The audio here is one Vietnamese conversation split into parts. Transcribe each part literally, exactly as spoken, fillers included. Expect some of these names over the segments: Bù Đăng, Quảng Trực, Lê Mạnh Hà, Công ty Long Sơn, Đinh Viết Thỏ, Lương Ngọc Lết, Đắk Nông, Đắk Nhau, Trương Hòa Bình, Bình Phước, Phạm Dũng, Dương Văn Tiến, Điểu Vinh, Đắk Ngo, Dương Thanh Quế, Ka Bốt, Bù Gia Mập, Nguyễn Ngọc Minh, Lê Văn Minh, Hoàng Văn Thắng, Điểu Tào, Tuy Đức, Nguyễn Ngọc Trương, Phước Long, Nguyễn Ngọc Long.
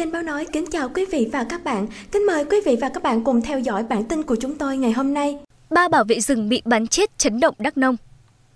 Kênh Báo Nói kính chào quý vị và các bạn. Kính mời quý vị và các bạn cùng theo dõi bản tin của chúng tôi ngày hôm nay. Ba bảo vệ rừng bị bắn chết chấn động Đắk Nông.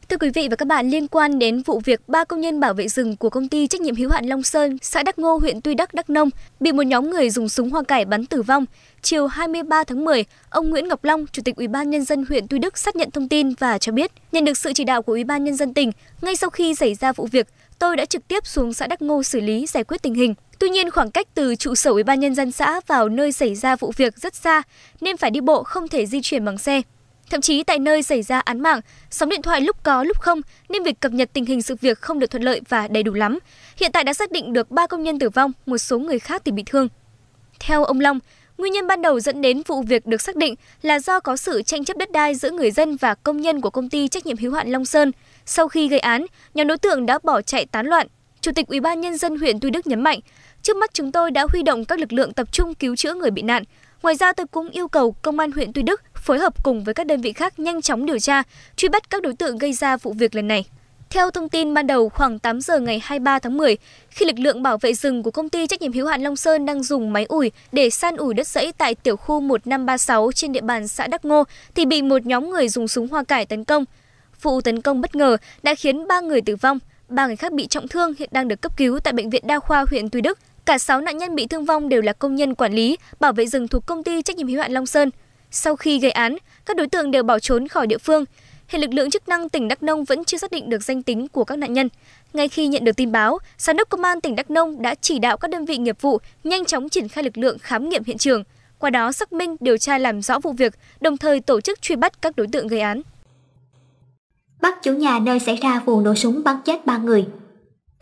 Thưa quý vị và các bạn, liên quan đến vụ việc ba công nhân bảo vệ rừng của công ty trách nhiệm hữu hạn Long Sơn, xã Đắk Ngo, huyện Tuy Đức, Đắk Nông bị một nhóm người dùng súng hoa cải bắn tử vong. Chiều hai mươi ba tháng mười, ông Nguyễn Ngọc Long, Chủ tịch Ủy ban Nhân dân huyện Tuy Đức xác nhận thông tin và cho biết, nhận được sự chỉ đạo của Ủy ban Nhân dân tỉnh, ngay sau khi xảy ra vụ việc, tôi đã trực tiếp xuống xã Đắk Ngo xử lý giải quyết tình hình. Tuy nhiên, khoảng cách từ trụ sở Ủy ban Nhân dân xã vào nơi xảy ra vụ việc rất xa, nên phải đi bộ, không thể di chuyển bằng xe. Thậm chí tại nơi xảy ra án mạng, sóng điện thoại lúc có lúc không nên việc cập nhật tình hình sự việc không được thuận lợi và đầy đủ lắm. Hiện tại đã xác định được ba công nhân tử vong, một số người khác thì bị thương. Theo ông Long, nguyên nhân ban đầu dẫn đến vụ việc được xác định là do có sự tranh chấp đất đai giữa người dân và công nhân của công ty trách nhiệm hữu hạn Long Sơn. Sau khi gây án, nhóm đối tượng đã bỏ chạy tán loạn. Chủ tịch Ủy ban Nhân dân huyện Tuy Đức nhấn mạnh, trước mắt chúng tôi đã huy động các lực lượng tập trung cứu chữa người bị nạn. Ngoài ra, tôi cũng yêu cầu Công an huyện Tuy Đức phối hợp cùng với các đơn vị khác nhanh chóng điều tra, truy bắt các đối tượng gây ra vụ việc lần này. Theo thông tin ban đầu, khoảng tám giờ ngày hai mươi ba tháng mười, khi lực lượng bảo vệ rừng của công ty trách nhiệm hữu hạn Long Sơn đang dùng máy ủi để san ủi đất rẫy tại tiểu khu một năm ba sáu trên địa bàn xã Đắk Ngo thì bị một nhóm người dùng súng hoa cải tấn công. Vụ tấn công bất ngờ đã khiến ba người tử vong, ba người khác bị trọng thương hiện đang được cấp cứu tại bệnh viện đa khoa huyện Tuy Đức. Cả sáu nạn nhân bị thương vong đều là công nhân quản lý, bảo vệ rừng thuộc công ty trách nhiệm hữu hạn Long Sơn. Sau khi gây án, các đối tượng đều bỏ trốn khỏi địa phương. Hiện lực lượng chức năng tỉnh Đắk Nông vẫn chưa xác định được danh tính của các nạn nhân. Ngay khi nhận được tin báo, Giám đốc Công an tỉnh Đắk Nông đã chỉ đạo các đơn vị nghiệp vụ nhanh chóng triển khai lực lượng khám nghiệm hiện trường, qua đó xác minh, điều tra làm rõ vụ việc, đồng thời tổ chức truy bắt các đối tượng gây án. Bắt chủ nhà nơi xảy ra vụ nổ súng bắn chết ba người.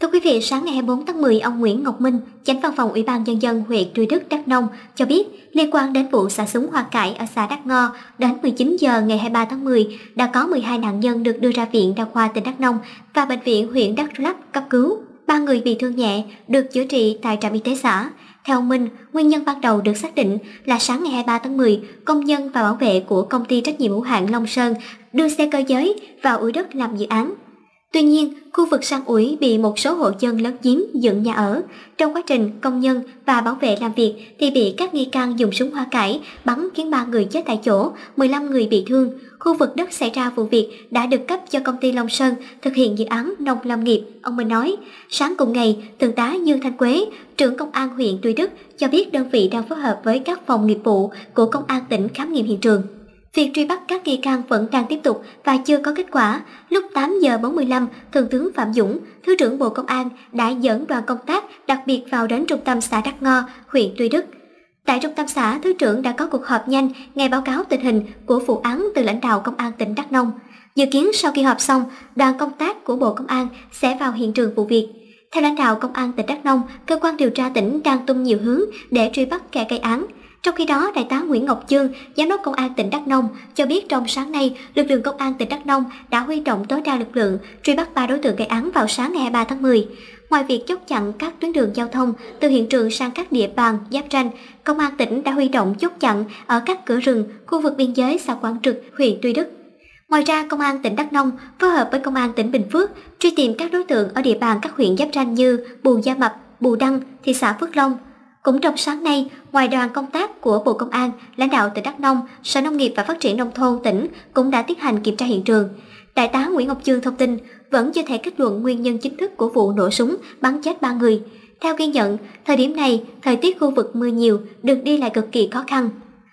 Thưa quý vị, sáng ngày hai mươi bốn tháng mười, ông Nguyễn Ngọc Minh, Chánh văn phòng Ủy ban Nhân dân huyện Tuy Đức, Đắk Nông cho biết liên quan đến vụ xả súng hoa cải ở xã Đắk Ngo, đến mười chín giờ ngày hai mươi ba tháng mười đã có mười hai nạn nhân được đưa ra viện đa khoa tỉnh Đắk Nông và bệnh viện huyện Đắk Lắk cấp cứu. Ba người bị thương nhẹ được chữa trị tại trạm y tế xã. Theo ông Minh, nguyên nhân ban đầu được xác định là sáng ngày hai mươi ba tháng mười, công nhân và bảo vệ của công ty trách nhiệm hữu hạn Long Sơn đưa xe cơ giới vào ủi đất làm dự án. Tuy nhiên, khu vực san ủi bị một số hộ dân lấn chiếm dựng nhà ở. Trong quá trình công nhân và bảo vệ làm việc thì bị các nghi can dùng súng hoa cải bắn khiến ba người chết tại chỗ, mười lăm người bị thương. Khu vực đất xảy ra vụ việc đã được cấp cho công ty Long Sơn thực hiện dự án nông lâm nghiệp, ông Minh nói. Sáng cùng ngày, Thượng tá Dương Thanh Quế, trưởng Công an huyện Tuy Đức cho biết đơn vị đang phối hợp với các phòng nghiệp vụ của Công an tỉnh khám nghiệm hiện trường. Việc truy bắt các nghi can vẫn đang tiếp tục và chưa có kết quả. Lúc tám giờ bốn mươi lăm, Thượng tướng Phạm Dũng, Thứ trưởng Bộ Công an đã dẫn đoàn công tác đặc biệt vào đến trung tâm xã Đắk Ngo, huyện Tuy Đức. Tại trung tâm xã, Thứ trưởng đã có cuộc họp nhanh nghe báo cáo tình hình của vụ án từ lãnh đạo Công an tỉnh Đắk Nông. Dự kiến sau khi họp xong, đoàn công tác của Bộ Công an sẽ vào hiện trường vụ việc. Theo lãnh đạo Công an tỉnh Đắk Nông, cơ quan điều tra tỉnh đang tung nhiều hướng để truy bắt kẻ gây án. Trong khi đó, Đại tá Nguyễn Ngọc Trương, Giám đốc Công an tỉnh Đắk Nông cho biết trong sáng nay, lực lượng Công an tỉnh Đắk Nông đã huy động tối đa lực lượng truy bắt ba đối tượng gây án vào sáng ngày hai mươi ba tháng mười. Ngoài việc chốt chặn các tuyến đường giao thông từ hiện trường sang các địa bàn giáp ranh, Công an tỉnh đã huy động chốt chặn ở các cửa rừng, khu vực biên giới xã Quảng Trực, huyện Tuy Đức. Ngoài ra, Công an tỉnh Đắk Nông phối hợp với Công an tỉnh Bình Phước truy tìm các đối tượng ở địa bàn các huyện giáp ranh như Bù Gia Mập, Bù Đăng, thị xã Phước Long. Cũng trong sáng nay, ngoài đoàn công tác của Bộ Công an, lãnh đạo tỉnh Đắk Nông, Sở Nông nghiệp và Phát triển Nông thôn tỉnh cũng đã tiến hành kiểm tra hiện trường. Đại tá Nguyễn Ngọc Trương thông tin vẫn chưa thể kết luận nguyên nhân chính thức của vụ nổ súng bắn chết ba người. Theo ghi nhận, thời điểm này, thời tiết khu vực mưa nhiều, đường đi lại cực kỳ khó khăn.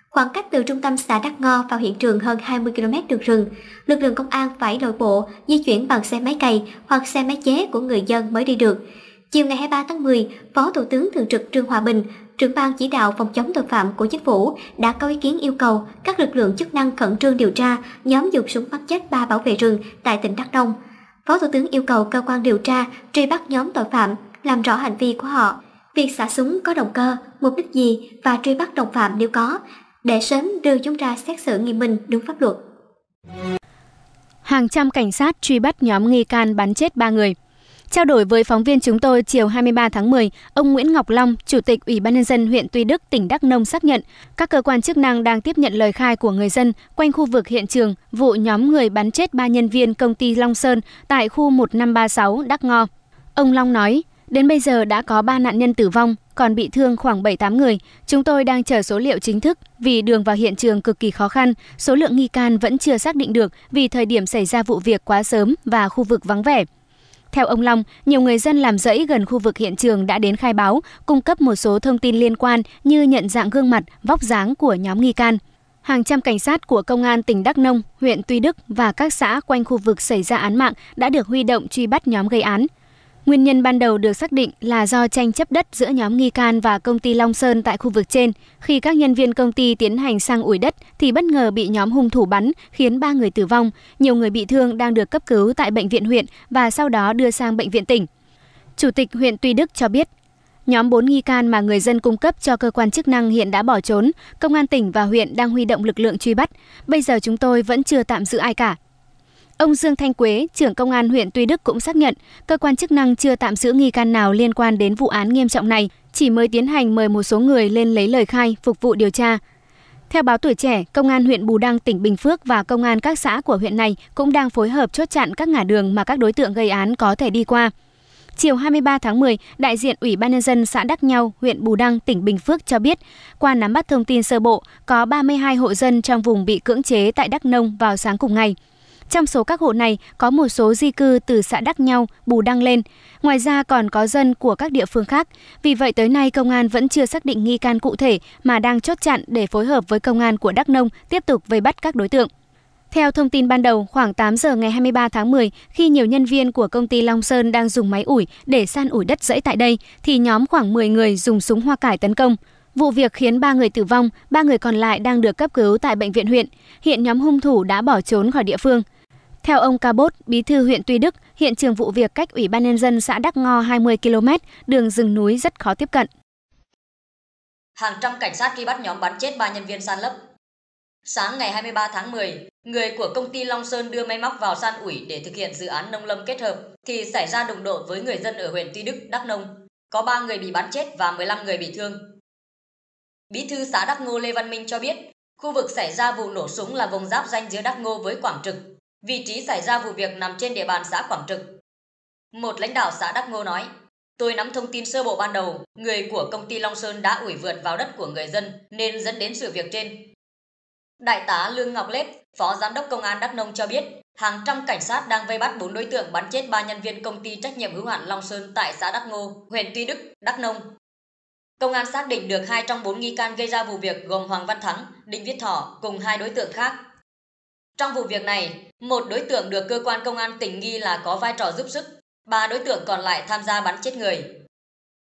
Khoảng cách từ trung tâm xã Đắk Ngo vào hiện trường hơn hai mươi ki lô mét đường rừng, lực lượng công an phải lội bộ, di chuyển bằng xe máy cày hoặc xe máy chế của người dân mới đi được. Chiều ngày hai mươi ba tháng mười, Phó Thủ tướng Thường trực Trương Hòa Bình, trưởng ban chỉ đạo phòng chống tội phạm của chính phủ đã có ý kiến yêu cầu các lực lượng chức năng khẩn trương điều tra nhóm dùng súng bắn chết ba bảo vệ rừng tại tỉnh Đắk Nông. Phó Thủ tướng yêu cầu cơ quan điều tra truy bắt nhóm tội phạm, làm rõ hành vi của họ, việc xả súng có động cơ, mục đích gì và truy bắt đồng phạm nếu có, để sớm đưa chúng ra xét xử nghiêm minh đúng pháp luật. Hàng trăm cảnh sát truy bắt nhóm nghi can bắn chết ba người. Trao đổi với phóng viên chúng tôi chiều hai mươi ba tháng mười, ông Nguyễn Ngọc Long, Chủ tịch Ủy ban Nhân dân huyện Tuy Đức, tỉnh Đắk Nông xác nhận các cơ quan chức năng đang tiếp nhận lời khai của người dân quanh khu vực hiện trường vụ nhóm người bắn chết ba nhân viên công ty Long Sơn tại khu một năm ba sáu Đắk Ngo. Ông Long nói, Đến bây giờ đã có ba nạn nhân tử vong, còn bị thương khoảng bảy tám người. Chúng tôi đang chờ số liệu chính thức vì đường vào hiện trường cực kỳ khó khăn. Số lượng nghi can vẫn chưa xác định được vì thời điểm xảy ra vụ việc quá sớm và khu vực vắng vẻ. Theo ông Long, nhiều người dân làm rẫy gần khu vực hiện trường đã đến khai báo, cung cấp một số thông tin liên quan như nhận dạng gương mặt, vóc dáng của nhóm nghi can. Hàng trăm cảnh sát của Công an tỉnh Đắk Nông, huyện Tuy Đức và các xã quanh khu vực xảy ra án mạng đã được huy động truy bắt nhóm gây án. Nguyên nhân ban đầu được xác định là do tranh chấp đất giữa nhóm nghi can và công ty Long Sơn tại khu vực trên. Khi các nhân viên công ty tiến hành sang ủi đất thì bất ngờ bị nhóm hung thủ bắn, khiến ba người tử vong. Nhiều người bị thương đang được cấp cứu tại bệnh viện huyện và sau đó đưa sang bệnh viện tỉnh. Chủ tịch huyện Tuy Đức cho biết, nhóm bốn nghi can mà người dân cung cấp cho cơ quan chức năng hiện đã bỏ trốn. Công an tỉnh và huyện đang huy động lực lượng truy bắt. Bây giờ chúng tôi vẫn chưa tạm giữ ai cả. Ông Dương Thanh Quế, trưởng công an huyện Tuy Đức cũng xác nhận, cơ quan chức năng chưa tạm giữ nghi can nào liên quan đến vụ án nghiêm trọng này, chỉ mới tiến hành mời một số người lên lấy lời khai, phục vụ điều tra. Theo báo Tuổi Trẻ, Công an huyện Bù Đăng, tỉnh Bình Phước và Công an các xã của huyện này cũng đang phối hợp chốt chặn các ngả đường mà các đối tượng gây án có thể đi qua. Chiều hai mươi ba tháng mười, đại diện Ủy ban Nhân dân xã Đắk Nhau, huyện Bù Đăng, tỉnh Bình Phước cho biết, qua nắm bắt thông tin sơ bộ, có ba mươi hai hộ dân trong vùng bị cưỡng chế tại Đắk Nông vào sáng cùng ngày. Trong số các hộ này có một số di cư từ xã Đắk Nhau, Bù Đăng lên. Ngoài ra còn có dân của các địa phương khác. Vì vậy tới nay công an vẫn chưa xác định nghi can cụ thể mà đang chốt chặn để phối hợp với công an của Đắk Nông tiếp tục vây bắt các đối tượng. Theo thông tin ban đầu, khoảng tám giờ ngày hai mươi ba tháng mười, khi nhiều nhân viên của công ty Long Sơn đang dùng máy ủi để san ủi đất rẫy tại đây, thì nhóm khoảng mười người dùng súng hoa cải tấn công. Vụ việc khiến ba người tử vong, ba người còn lại đang được cấp cứu tại bệnh viện huyện. Hiện nhóm hung thủ đã bỏ trốn khỏi địa phương. Theo ông Ka Bốt, bí thư huyện Tuy Đức, hiện trường vụ việc cách Ủy ban Nhân dân xã Đắk Ngo hai mươi ki lô mét, đường rừng núi rất khó tiếp cận. Hàng trăm cảnh sát truy bắt nhóm bắn chết ba nhân viên san lấp. Sáng ngày hai mươi ba tháng mười, người của công ty Long Sơn đưa máy móc vào san ủi để thực hiện dự án nông lâm kết hợp, thì xảy ra đụng độ với người dân ở huyện Tuy Đức, Đắk Nông. Có ba người bị bắn chết và mười lăm người bị thương. Bí thư xã Đắk Ngo Lê Văn Minh cho biết, khu vực xảy ra vụ nổ súng là vùng giáp ranh giữa Đắk Ngo với Quảng Trực. Vị trí xảy ra vụ việc nằm trên địa bàn xã Quảng Trực. Một lãnh đạo xã Đắk Ngo nói, tôi nắm thông tin sơ bộ ban đầu, người của công ty Long Sơn đã ủi vượt vào đất của người dân nên dẫn đến sự việc trên. Đại tá Lương Ngọc Lết, Phó Giám đốc Công an Đắk Nông cho biết, hàng trăm cảnh sát đang vây bắt bốn đối tượng bắn chết ba nhân viên công ty trách nhiệm hữu hạn Long Sơn tại xã Đắk Ngo, huyện Tuy Đức, Đắk Nông. Công an xác định được hai trong bốn nghi can gây ra vụ việc gồm Hoàng Văn Thắng, Đinh Viết Thỏ cùng hai đối tượng khác. Trong vụ việc này, một đối tượng được cơ quan công an tỉnh nghi là có vai trò giúp sức, ba đối tượng còn lại tham gia bắn chết người.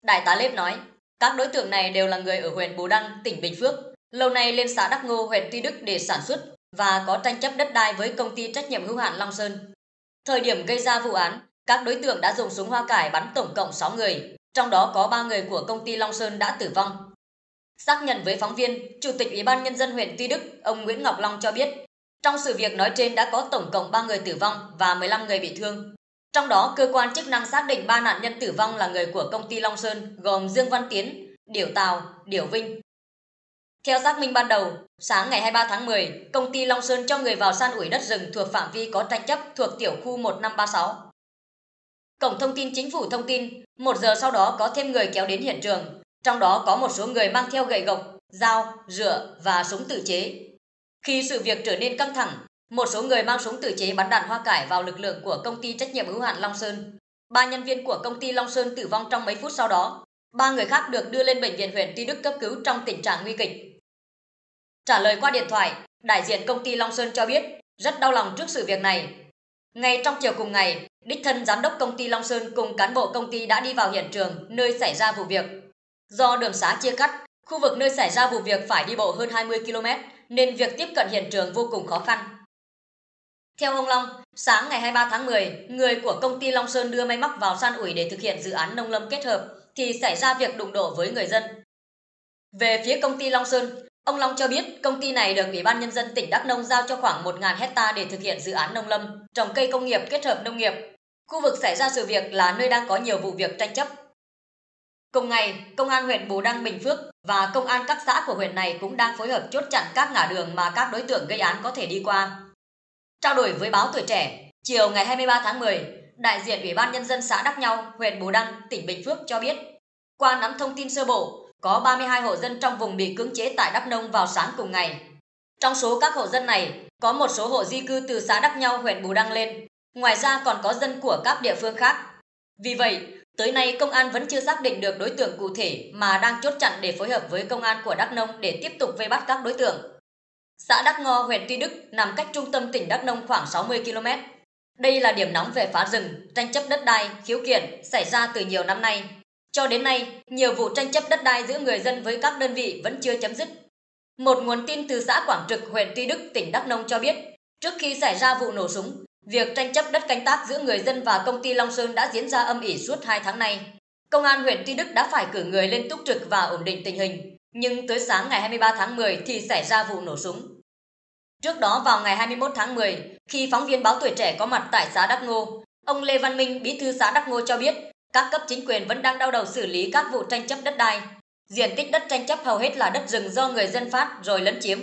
Đại tá Lếp nói, các đối tượng này đều là người ở huyện Bù Đăng, tỉnh Bình Phước, lâu nay lên xã Đắk Ngo, huyện Tuy Đức để sản xuất và có tranh chấp đất đai với công ty trách nhiệm hữu hạn Long Sơn. Thời điểm gây ra vụ án, các đối tượng đã dùng súng hoa cải bắn tổng cộng sáu người, trong đó có ba người của công ty Long Sơn đã tử vong. Xác nhận với phóng viên, Chủ tịch Ủy ban Nhân dân huyện Tuy Đức, ông Nguyễn Ngọc Long cho biết, trong sự việc nói trên đã có tổng cộng ba người tử vong và mười lăm người bị thương. Trong đó, cơ quan chức năng xác định ba nạn nhân tử vong là người của công ty Long Sơn gồm Dương Văn Tiến, Điểu Tào, Điểu Vinh. Theo xác minh ban đầu, sáng ngày hai mươi ba tháng mười, công ty Long Sơn cho người vào san ủi đất rừng thuộc phạm vi có tranh chấp thuộc tiểu khu một năm ba sáu. Cổng thông tin chính phủ thông tin, một giờ sau đó có thêm người kéo đến hiện trường, trong đó có một số người mang theo gậy gộc, dao, rựa và súng tự chế. Khi sự việc trở nên căng thẳng, một số người mang súng tự chế bắn đạn hoa cải vào lực lượng của công ty trách nhiệm hữu hạn Long Sơn. Ba nhân viên của công ty Long Sơn tử vong trong mấy phút sau đó. Ba người khác được đưa lên bệnh viện huyện Tuy Đức cấp cứu trong tình trạng nguy kịch. Trả lời qua điện thoại, đại diện công ty Long Sơn cho biết rất đau lòng trước sự việc này. Ngay trong chiều cùng ngày, đích thân giám đốc công ty Long Sơn cùng cán bộ công ty đã đi vào hiện trường nơi xảy ra vụ việc. Do đường xá chia cắt, khu vực nơi xảy ra vụ việc phải đi bộ hơn hai mươi ki lô mét. Nên việc tiếp cận hiện trường vô cùng khó khăn. Theo ông Long, sáng ngày hai mươi ba tháng mười, người của công ty Long Sơn đưa máy móc vào san ủi để thực hiện dự án nông lâm kết hợp, thì xảy ra việc đụng độ với người dân. Về phía công ty Long Sơn, ông Long cho biết công ty này được Ủy ban Nhân dân tỉnh Đắk Nông giao cho khoảng một nghìn hectare để thực hiện dự án nông lâm, trồng cây công nghiệp kết hợp nông nghiệp. Khu vực xảy ra sự việc là nơi đang có nhiều vụ việc tranh chấp. Cùng ngày, Công an huyện Bù Đăng, Bình Phước và Công an các xã của huyện này cũng đang phối hợp chốt chặn các ngả đường mà các đối tượng gây án có thể đi qua. Trao đổi với báo Tuổi Trẻ, chiều ngày hai mươi ba tháng mười, đại diện Ủy ban Nhân dân xã Đắk Nhau, huyện Bù Đăng, tỉnh Bình Phước cho biết, qua nắm thông tin sơ bộ, có ba mươi hai hộ dân trong vùng bị cưỡng chế tại Đắk Nông vào sáng cùng ngày. Trong số các hộ dân này, có một số hộ di cư từ xã Đắk Nhau, huyện Bù Đăng lên, ngoài ra còn có dân của các địa phương khác. Vì vậy, tới nay công an vẫn chưa xác định được đối tượng cụ thể mà đang chốt chặn để phối hợp với công an của Đắk Nông để tiếp tục vây bắt các đối tượng. Xã Đắk Ngo, huyện Tuy Đức nằm cách trung tâm tỉnh Đắk Nông khoảng sáu mươi ki lô mét. Đây là điểm nóng về phá rừng, tranh chấp đất đai, khiếu kiện xảy ra từ nhiều năm nay. Cho đến nay, nhiều vụ tranh chấp đất đai giữa người dân với các đơn vị vẫn chưa chấm dứt. Một nguồn tin từ xã Quảng Trực, huyện Tuy Đức, tỉnh Đắk Nông cho biết, trước khi xảy ra vụ nổ súng, việc tranh chấp đất canh tác giữa người dân và công ty Long Sơn đã diễn ra âm ỉ suốt hai tháng nay. Công an huyện Tuy Đức đã phải cử người lên túc trực và ổn định tình hình, nhưng tới sáng ngày hai mươi ba tháng mười thì xảy ra vụ nổ súng. Trước đó vào ngày hai mươi mốt tháng mười, khi phóng viên Báo Tuổi Trẻ có mặt tại xã Đắk Ngo, ông Lê Văn Minh, bí thư xã Đắk Ngo cho biết, các cấp chính quyền vẫn đang đau đầu xử lý các vụ tranh chấp đất đai. Diện tích đất tranh chấp hầu hết là đất rừng do người dân phát rồi lấn chiếm.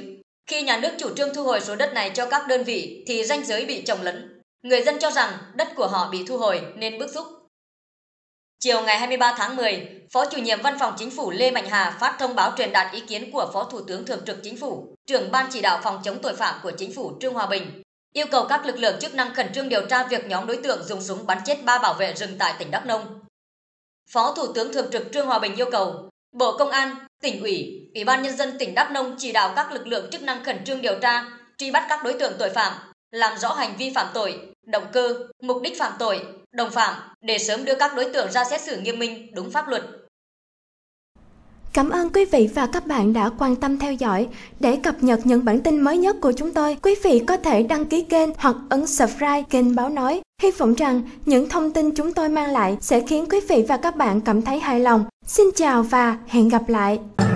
Khi nhà nước chủ trương thu hồi số đất này cho các đơn vị thì ranh giới bị chồng lấn. Người dân cho rằng đất của họ bị thu hồi nên bức xúc. Chiều ngày hai mươi ba tháng mười, Phó Chủ nhiệm Văn phòng Chính phủ Lê Mạnh Hà phát thông báo truyền đạt ý kiến của Phó Thủ tướng Thường trực Chính phủ, trưởng Ban Chỉ đạo Phòng chống tội phạm của Chính phủ Trương Hòa Bình, yêu cầu các lực lượng chức năng khẩn trương điều tra việc nhóm đối tượng dùng súng bắn chết ba bảo vệ rừng tại tỉnh Đắk Nông. Phó Thủ tướng Thường trực Trương Hòa Bình yêu cầu Bộ Công an, Tỉnh ủy, Ủy ban Nhân dân tỉnh Đắk Nông chỉ đạo các lực lượng chức năng khẩn trương điều tra, truy bắt các đối tượng tội phạm, làm rõ hành vi phạm tội, động cơ, mục đích phạm tội, đồng phạm để sớm đưa các đối tượng ra xét xử nghiêm minh, đúng pháp luật. Cảm ơn quý vị và các bạn đã quan tâm theo dõi. Để cập nhật những bản tin mới nhất của chúng tôi, quý vị có thể đăng ký kênh hoặc ấn subscribe kênh Báo Nói. Hy vọng rằng những thông tin chúng tôi mang lại sẽ khiến quý vị và các bạn cảm thấy hài lòng. Xin chào và hẹn gặp lại!